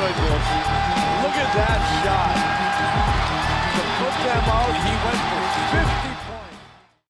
good, Wilson. Look at that shot. To put them out, he went for 50.